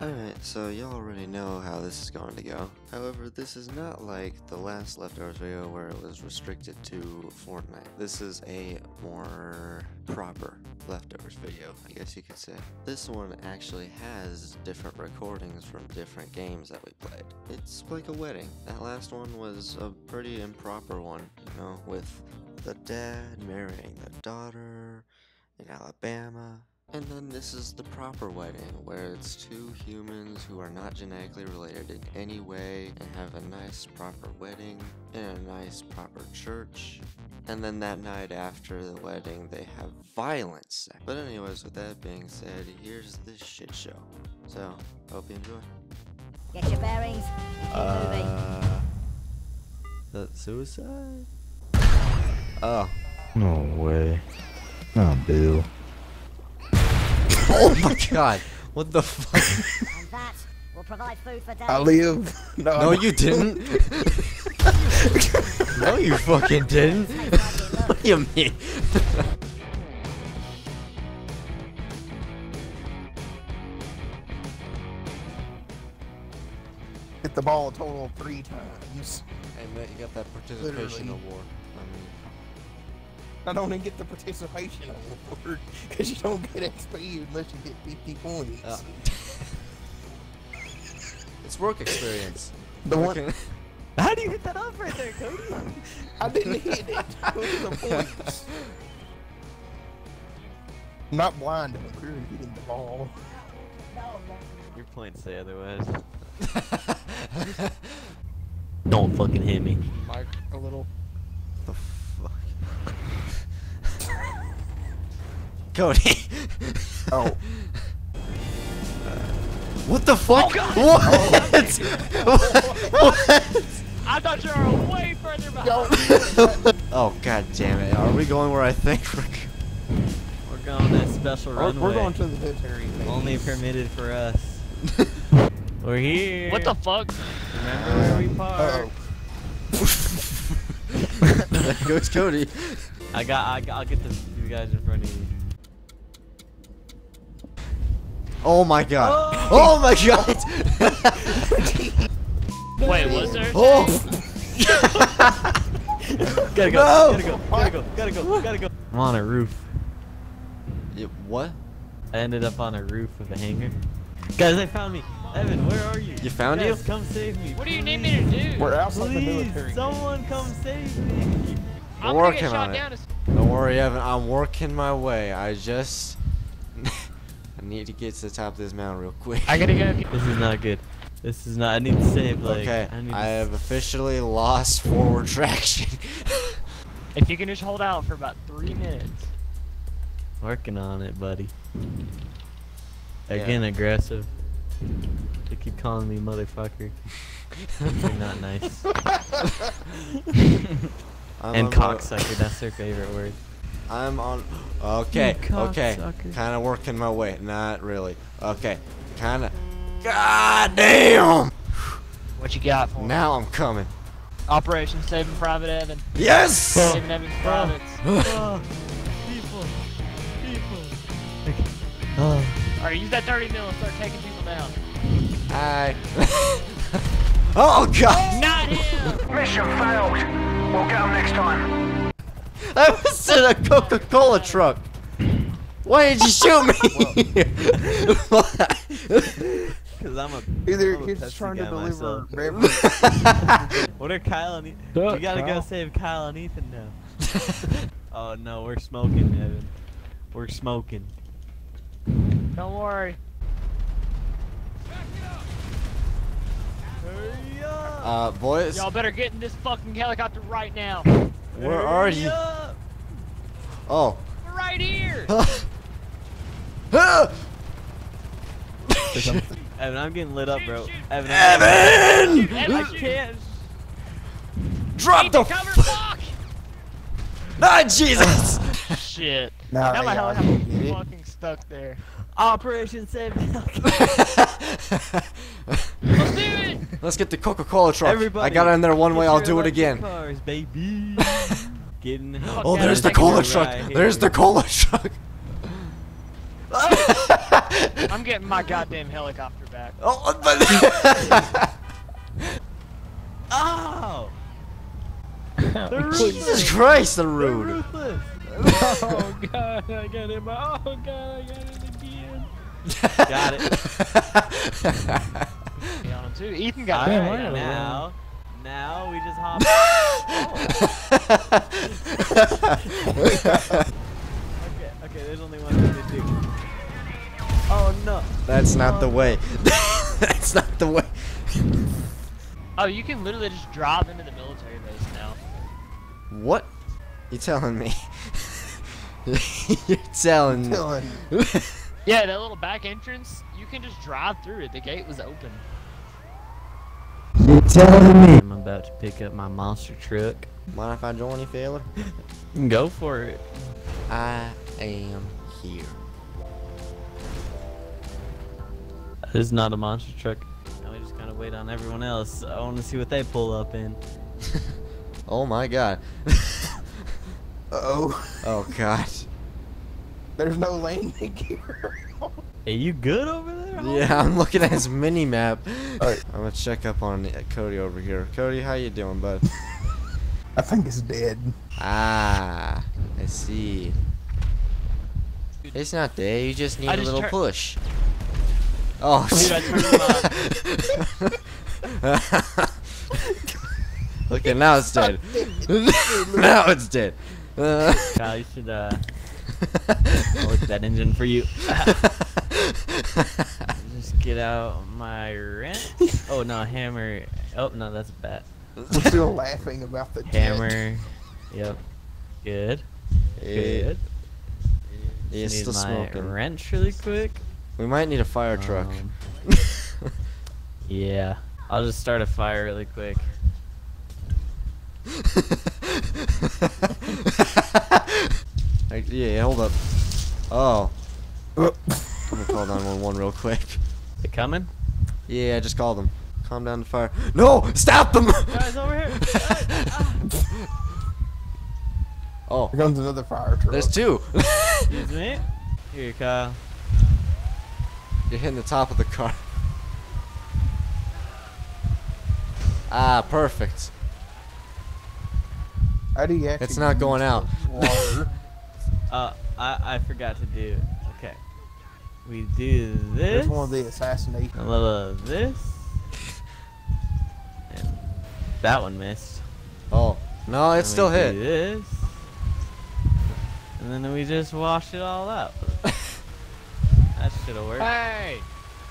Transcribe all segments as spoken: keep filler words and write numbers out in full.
Alright, so y'all already know how this is going to go. However, this is not like the last Leftovers video where it was restricted to Fortnite. This is a more proper Leftovers video, I guess you could say. This one actually has different recordings from different games that we played. It's like a wedding. That last one was a pretty improper one, you know, with the dad marrying the daughter in Alabama. And then this is the proper wedding, where it's two humans who are not genetically related in any way, and have a nice proper wedding, and a nice proper church. And then that night after the wedding, they have violence. But anyways, with that being said, here's this shit show. So, hope you enjoy. Get your bearings, and keep uh, moving. That suicide? Oh. No way. Oh, Bill. Oh my god, what the fuck? And that will provide food for days. I live. No, no you didn't. No, you fucking didn't. What do you mean? Hit the ball a total of three times. Hey, man, you got that participation Literally. award. I mean, I don't even get the participation award because you don't get X P unless you get fifty points. Uh. It's work experience. The work one. How do you hit that off right there, Cody? I didn't hit it. It was the points. I'm not blind, I'm clearly hitting the ball. Your points say otherwise. Don't fucking hit me. Mike, a little. The fuck. Cody. Oh. Uh, what the fuck? Oh God. What? Oh, what? What? I thought you were way further behind. Oh god damn it! Are we going where I think we're? We're going that special we're, runway. We're going to the military. Only permitted for us. We're here. What the fuck? Remember where we parked? Uh-oh. There goes Cody. I got. I got. I'll get the you guys in front of you. Oh my god! Oh, oh my god! Wait, was there? Oh! Gotta go! No! Gotta go! Gotta go! Gotta go! Gotta go! I'm on a roof. It, what? I ended up on a roof with a hangar. Guys, they found me. Evan, where are you? You found guys, you? Come save me! What do you need me to do? We're outside the military. Someone come save me! I'm working get shot on down it. Don't worry, Evan. I'm working my way. I just. I need to get to the top of this mountain real quick. I gotta go. This is not good. This is not. I need to save. Like, okay. I, need to I have officially lost forward traction. If you can just hold out for about three minutes. Working on it, buddy. Again, yeah. Aggressive. They keep calling me motherfucker. You're not nice. And cocksucker. That's their favorite word. I'm on. Okay, okay. Kind of working my way. Not really. Okay, kind of. God damn! What you got for me? Now I'm coming. Operation Saving Private Evan. Yes! Saving Evan's privates. Oh, people. People. Oh. Alright, use that thirty mil and start taking people down. Hi. Oh, God! Not him! Mission failed. We'll get him next time. I was in a Coca-Cola truck. Why did you shoot me? Because I'm a. Either I'm he's trying to deliver. What are Kyle and Ethan? We gotta Kyle. go save Kyle and Ethan now. Oh no, we're smoking, Evan. We're smoking. Don't worry. Back it up. Hurry up. Uh, boys. Y'all better get in this fucking helicopter right now. Where are you? Oh. Right here. Evan, I'm getting lit up, bro. Evan. Evan! Evan, I can't. Drop the fuck! Ah, Jesus! Shit. Now my helicopter's fucking stuck there. Operation Save Helicopter. Let's do it! Let's get the Coca-Cola truck. Everybody, I got in there one way, I'll do it again. Cars, baby. Getting oh, oh there's the cola truck. Right there's here. the cola truck. I'm getting my goddamn helicopter back. Oh, but oh! Jesus Christ, the rude. They're ruthless. Oh god, I got it. Oh god, I got it again. Got it. Dude, Ethan got it right now. Now we just hop. Oh. Okay, okay, there's only one thing to do. Oh no. That's not oh. the way. That's not the way. Oh, you can literally just drop into the military base now. What? You're telling me. You're telling me. Yeah, that little back entrance, you can just drive through it. The gate was open. You're telling me. I'm about to pick up my monster truck. Mind if I join you, fella? Go for it. I am here. This is not a monster truck. Now we just gotta wait on everyone else. I wanna see what they pull up in. Oh my god. Uh-oh. Oh god. There's no landing gear. Are you good over there? Yeah, I'm looking at his mini map. Alright, I'm gonna check up on Cody over here. Cody, how you doing, bud? I think it's dead. Ah, I see. It's not dead. You just need I a just little push. Oh. Dude, I turned him on. Look at now it's dead. Now it's dead. Uh. Kyle, you should uh. I'll look at that engine for you. Just get out my wrench. Oh no, hammer. Oh no, that's a bat. We're still laughing about the hammer. Jet. Yep. Good. Hey. Good. It's still my smoking. Wrench really quick. We might need a fire truck. Um, yeah. I'll just start a fire really quick. Yeah, hold up. Oh. I'm gonna call nine one one real quick. They coming? Yeah, I just called them. Calm down the fire. No! Stop them! Guys, over here! Oh. Here comes another fire truck. There's two! Excuse me? Here, Kyle. You're hitting the top of the car. Ah, perfect. How do you actually it's not going out. Water? Uh, I, I forgot to do it. Okay. We do this. There's one of the assassination. A little of this. And that one missed. Oh. No, it still hit. This. And then we just wash it all up. That should have worked. Hey!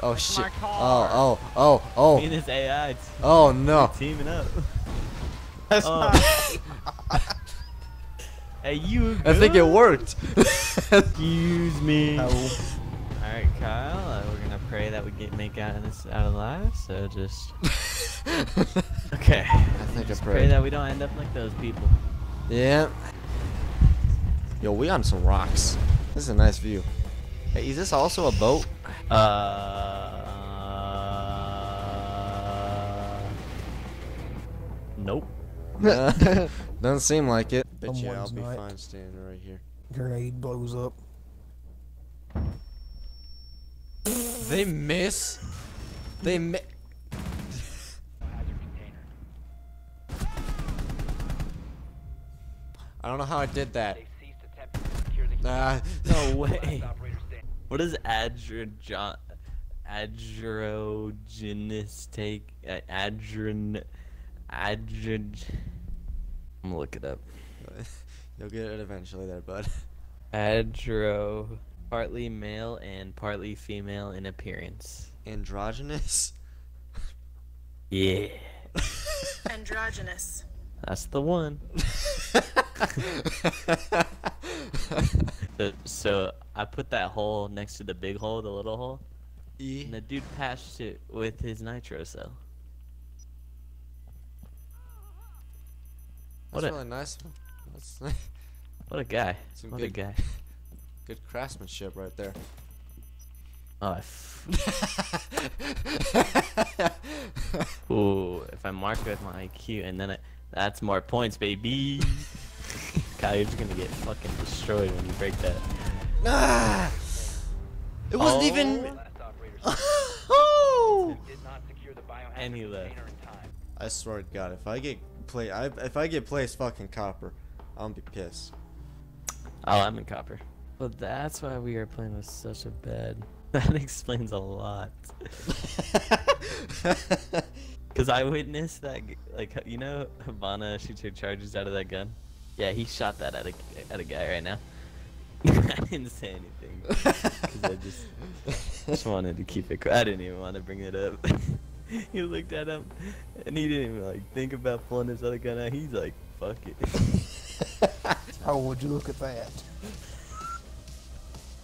Oh, that's shit. Oh, oh, oh, oh. Me and this A I. Oh, no. Teaming up. That's oh. Not. Hey, you good? I think it worked. Excuse me. Oh. All right, Kyle. Uh, we're gonna pray that we get make out of this out alive. So just. Okay. I think just I pray that we don't end up like those people. Yeah. Yo, we on some rocks. This is a nice view. Hey, is this also a boat? Uh. uh nope. uh, doesn't seem like it. Bet you I'll be fine standing right here. Grenade blows up. They miss. They miss. I don't know how I did that. Nah. No way. What does adro adrogenous take? Uh, adron. Adron. I'm gonna look it up. You'll get it eventually there, bud. Adro. Partly male and partly female in appearance. Androgynous? Yeah. Androgynous. That's the one. so, so I put that hole next to the big hole, the little hole. Yeah. And the dude patched it with his nitro cell. That's what a really nice one. That's nice. What a guy. Some what good, a guy. Good craftsmanship right there. Oh, if ooh, if I mark with my I Q and then I, that's more points, baby. Kyle, you're just gonna get fucking destroyed when you break that. Ah! It wasn't oh. even. Oh! And he left. I swear to God, if I get play, I, if I get placed fucking copper, I'm gonna be pissed. Oh, I'm in copper. Well, that's why we are playing with such a bed. That explains a lot. Cause I witnessed that, like, you know, Havana shoots her charges out of that gun. Yeah, he shot that at a at a guy right now. I didn't say anything. Cause I just just wanted to keep it. I didn't even want to bring it up. He looked at him, and he didn't even like think about pulling his other gun out. He's like, "Fuck it." How would you look at that?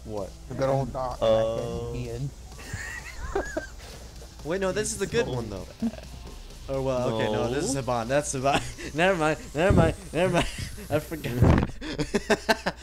What? The good old knock uh... in. Wait, no, this is the good so one though. Bad. Oh well, okay, no, no this is Saban. That's Saban. Never mind, never mind, never mind. I forgot.